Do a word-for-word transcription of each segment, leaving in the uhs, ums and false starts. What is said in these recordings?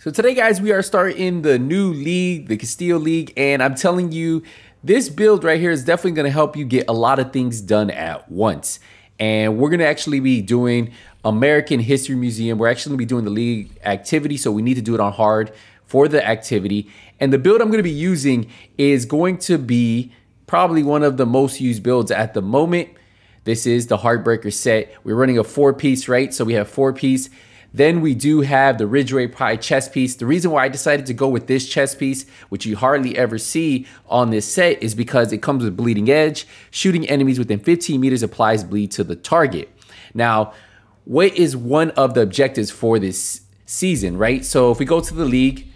So today, guys, we are starting the new league, the Castillo League, and I'm telling you, this build right here is definitely going to help you get a lot of things done at once. And we're going to actually be doing American History Museum. We're actually going to be doing the league activity, so we need to do it on hard for the activity. And the build I'm going to be using is going to be probably one of the most used builds at the moment. This is the Heartbreaker set. We're running a four piece, right? So we have four piece. Then we do have the Ridgeway Pie chess piece. The reason why I decided to go with this chess piece, which you hardly ever see on this set, is because it comes with bleeding edge. Shooting enemies within fifteen meters applies bleed to the target. Now, what is one of the objectives for this season, right? So if we go to the league,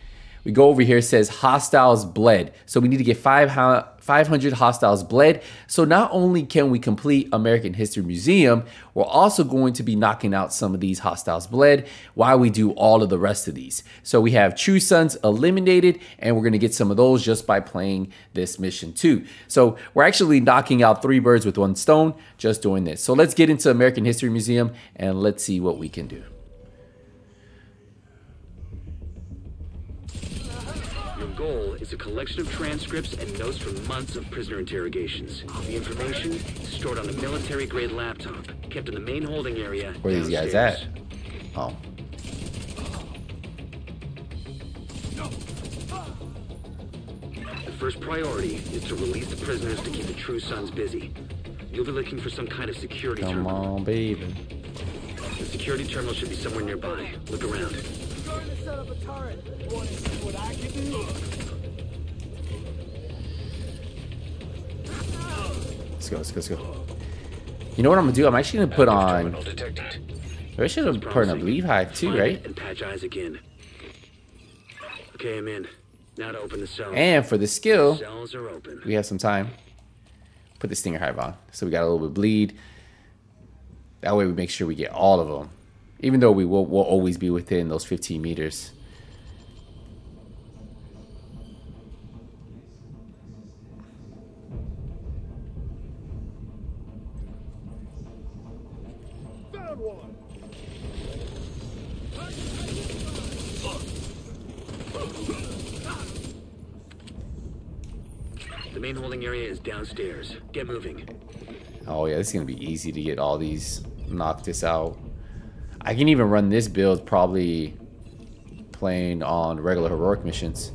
we go over here, it says Hostiles Bled. So we need to get five hundred Hostiles Bled. So not only can we complete American History Museum, we're also going to be knocking out some of these Hostiles Bled while we do all of the rest of these. So we have True Sons eliminated, and we're gonna get some of those just by playing this mission too. So we're actually knocking out three birds with one stone just doing this. So let's get into American History Museum and let's see what we can do. Goal is a collection of transcripts and notes from months of prisoner interrogations. The information is stored on a military-grade laptop, kept in the main holding area. Where are these guys at? Oh. The first priority is to release the prisoners to keep the True Sons busy. You'll be looking for some kind of security terminal. Come on, baby. The security terminal should be somewhere nearby. Look around. Set up a turret. Want to see what I can do? Let's go, let's go, let's go. You know what I'm gonna do? I'm actually gonna put on. I should have put on a bleed hive too, right? And patch eyes again. Okay, I'm in. Now to open the cell. And for the skill, cells are open. We have some time. Put the stinger hive on, so we got a little bit of bleed. That way, we make sure we get all of them. Even though we will, will always be within those fifteen meters. Found one. The main holding area is downstairs. Get moving. Oh yeah, this is gonna be easy to get all these. Knock this out. I can even run this build probably playing on regular heroic missions.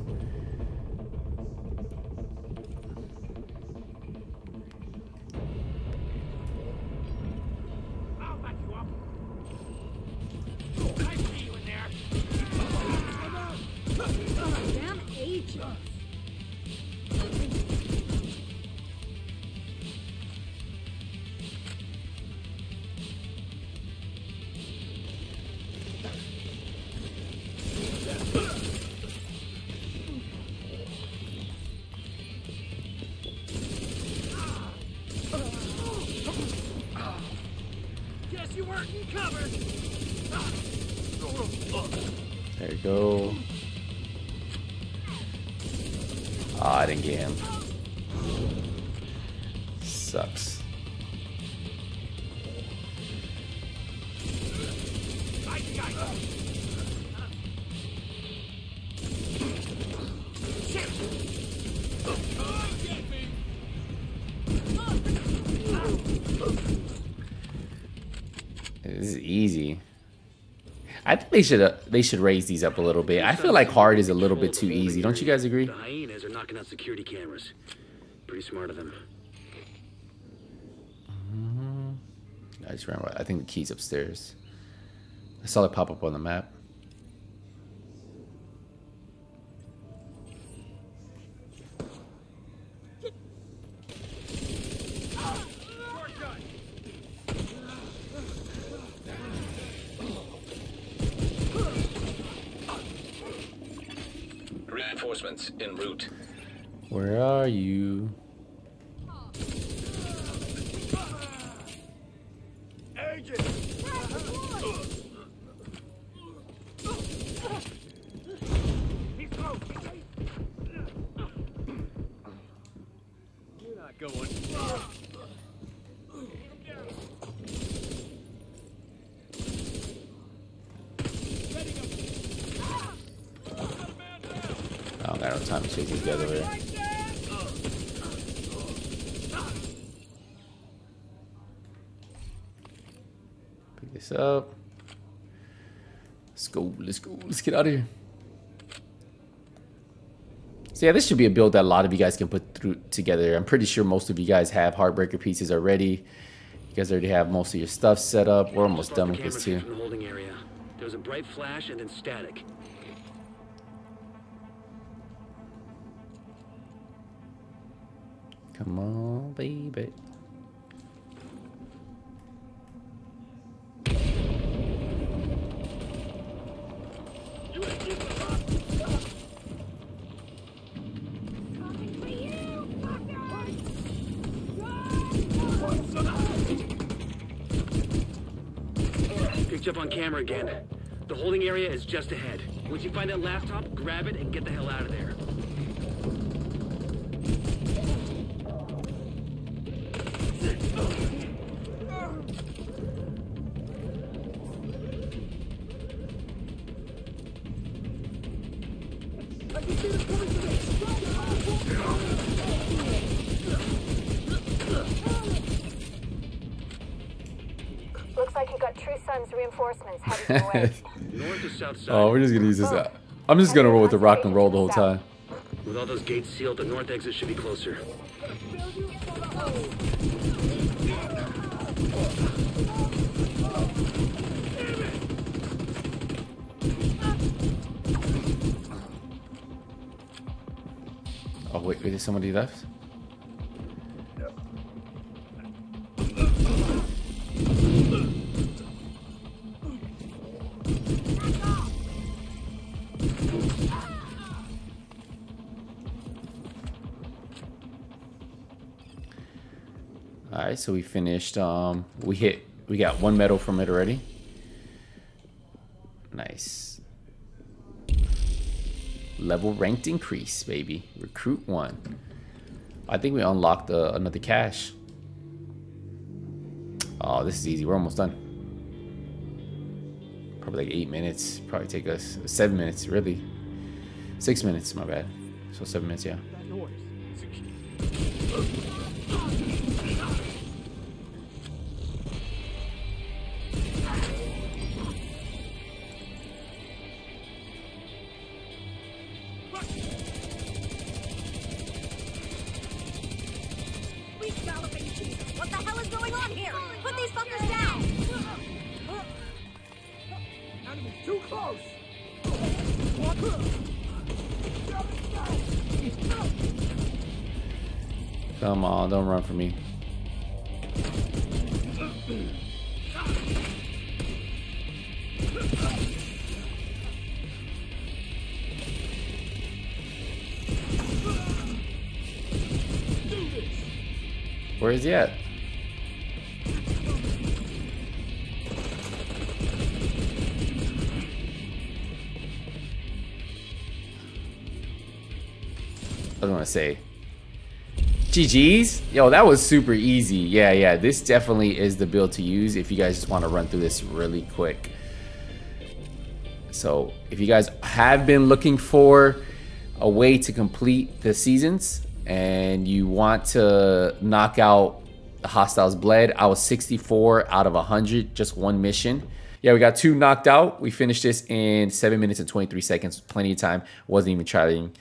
There you go. Ah, I didn't get him. Sucks. This is easy. I think they should uh, they should raise these up a little bit. I feel like hard is a little bit too easy. Don't you guys agree? The hyenas are knocking out security cameras. Pretty smart of them. Mm-hmm. I just ran. I think the key's upstairs. I saw it pop up on the map. Reinforcements en route. Where are you? Agent. He's close. You're not going. I don't know, time to take these guys over here. Pick this up. Let's go, let's go, let's get out of here. So yeah, this should be a build that a lot of you guys can put through together. I'm pretty sure most of you guys have Heartbreaker pieces already. You guys already have most of your stuff set up. We're almost done with this too. There was a bright flash and then static. Come on, baby. Up on camera again. The holding area is just ahead. Once you find that laptop, grab it and get the hell out of there. Oh, we're just gonna use this. Out. I'm just gonna roll with the rock and roll the whole time. With all those gates sealed, the north exit should be closer. Oh wait, wait, is somebody left? So we finished, um, we hit, we got one medal from it already. Nice. Level ranked increase, baby. Recruit one. I think we unlocked uh, another cache. Oh, this is easy. We're almost done. Probably like eight minutes. Probably take us seven minutes, really. Six minutes, my bad. So seven minutes, yeah. Come on, don't run for me. Where is he at? I don't want to say. G G's. Yo, that was super easy. Yeah, yeah, this definitely is the build to use if you guys just want to run through this really quick. So if you guys have been looking for a way to complete the seasons and you want to knock out the Hostiles Bled, I was sixty-four out of one hundred, just one mission. Yeah, we got two knocked out. We finished this in seven minutes and twenty-three seconds. Plenty of time. Wasn't even trying.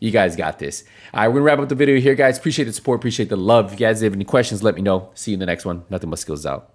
You guys got this. All right, we're gonna wrap up the video here, guys. Appreciate the support, appreciate the love. If you guys have any questions, let me know. See you in the next one. Nothing But Skills out.